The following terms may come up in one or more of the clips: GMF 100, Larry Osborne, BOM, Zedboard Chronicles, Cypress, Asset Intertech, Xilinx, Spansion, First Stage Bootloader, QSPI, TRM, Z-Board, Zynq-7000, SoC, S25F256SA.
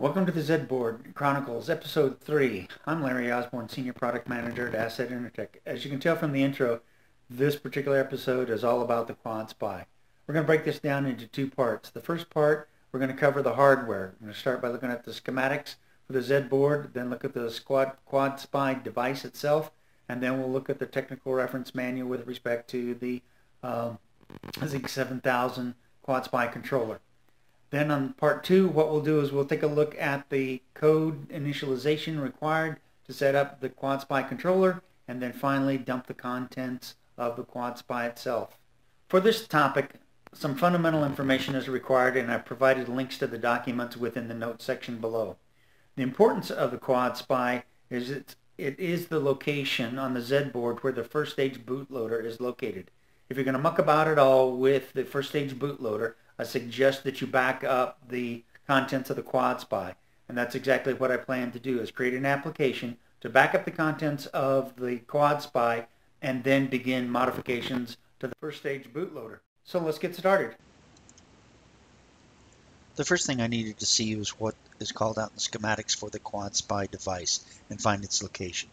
Welcome to the Z-Board Chronicles, Episode 3. I'm Larry Osborne, Senior Product Manager at Asset Intertech. As you can tell from the intro, this particular episode is all about the Quad SPI. We're going to break this down into two parts. The first part, we're going to cover the hardware. I'm going to start by looking at the schematics for the Z-Board, then look at the Quad SPI device itself, and then we'll look at the technical reference manual with respect to the Zynq-7000 Quad SPI controller. Then on part two, what we'll do is we'll take a look at the code initialization required to set up the Quad SPI controller, and then finally dump the contents of the Quad SPI itself. For this topic, some fundamental information is required, and I've provided links to the documents within the notes section below. The importance of the Quad SPI is it is the location on the Z-Board where the first stage bootloader is located. If you're going to muck about at all with the first stage bootloader, I suggest that you back up the contents of the Quad SPI, and that's exactly what I plan to do, is create an application to back up the contents of the Quad SPI and then begin modifications to the first stage bootloader. So let's get started. The first thing I needed to see was what is called out in the schematics for the Quad SPI device and find its location.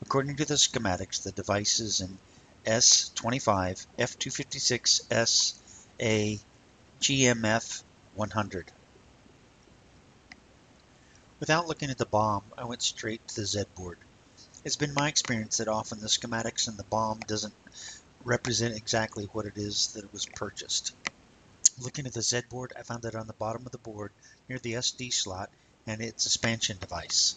According to the schematics, the device is in S25F256SA GMF 100. Without looking at the BOM, I went straight to the Z-Board. It's been my experience that often the schematics in the BOM doesn't represent exactly what it is that was purchased. Looking at the Z-Board, I found that on the bottom of the board, near the SD slot, and it's a Spansion device.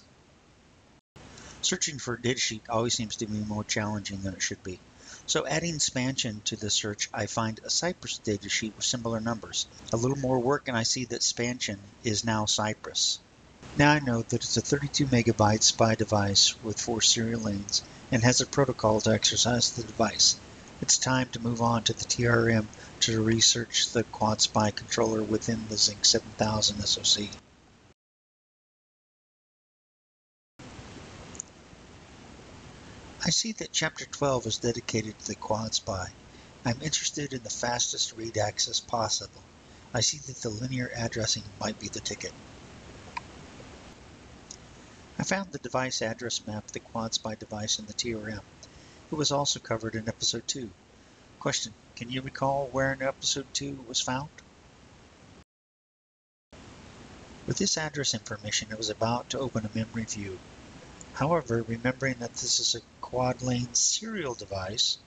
Searching for a datasheet always seems to be more challenging than it should be. So adding Spansion to the search, I find a Cypress datasheet with similar numbers. A little more work and I see that Spansion is now Cypress. Now I know that it's a 32 megabyte SPI device with 4 serial lanes and has a protocol to exercise the device. It's time to move on to the TRM to research the Quad SPI controller within the Zynq-7000 SoC. I see that Chapter 12 is dedicated to the Quad SPI. I'm interested in the fastest read access possible. I see that the linear addressing might be the ticket. I found the device address map of the Quad SPI device in the TRM. It was also covered in Episode 2. Question: can you recall where in Episode 2 it was found? With this address information, I was about to open a memory view. However, remembering that this is a quad-lane serial device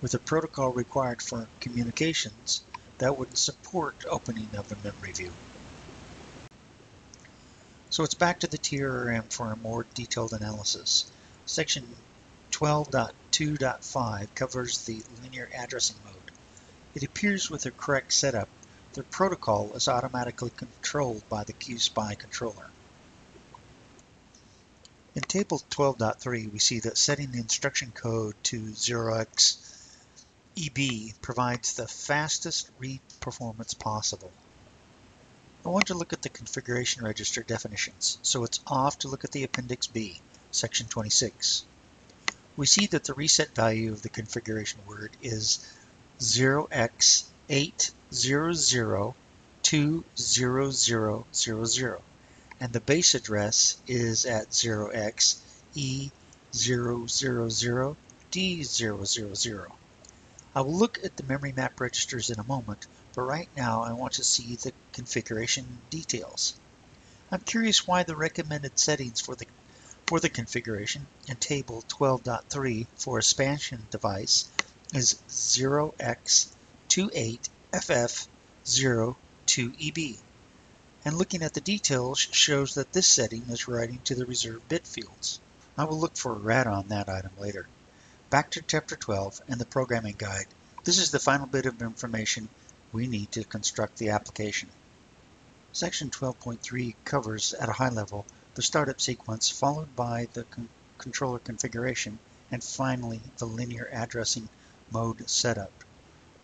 with a protocol required for communications, that wouldn't support opening of a memory view. So it's back to the TRM for a more detailed analysis. Section 12.2.5 covers the linear addressing mode. It appears with the correct setup, the protocol is automatically controlled by the QSPI controller. In Table 12.3, we see that setting the instruction code to 0xEB provides the fastest read performance possible. I want to look at the configuration register definitions, so it's off to look at the Appendix B, Section 26. We see that the reset value of the configuration word is 0x80020000. And the base address is at 0xE000D000. I will look at the memory map registers in a moment, but right now I want to see the configuration details. I'm curious why the recommended settings for the configuration in Table 12.3 for a Spansion device is 0x28FF02EB. And looking at the details shows that this setting is writing to the reserved bit fields. I will look for a rat on that item later. Back to Chapter 12 and the programming guide. This is the final bit of information we need to construct the application. Section 12.3 covers, at a high level, the startup sequence followed by the controller configuration and finally the linear addressing mode setup.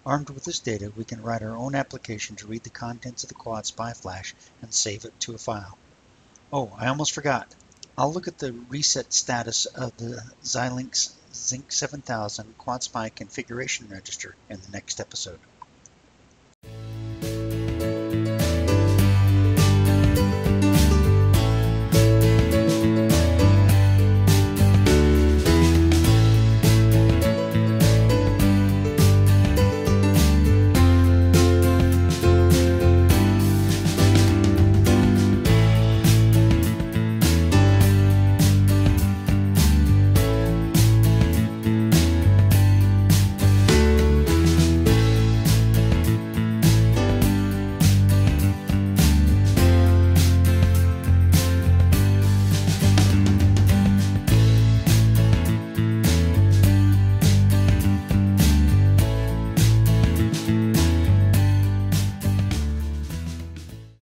Armed with this data, we can write our own application to read the contents of the Quad SPI flash and save it to a file. Oh, I almost forgot. I'll look at the reset status of the Xilinx Zynq-7000 Quad SPI configuration register in the next episode.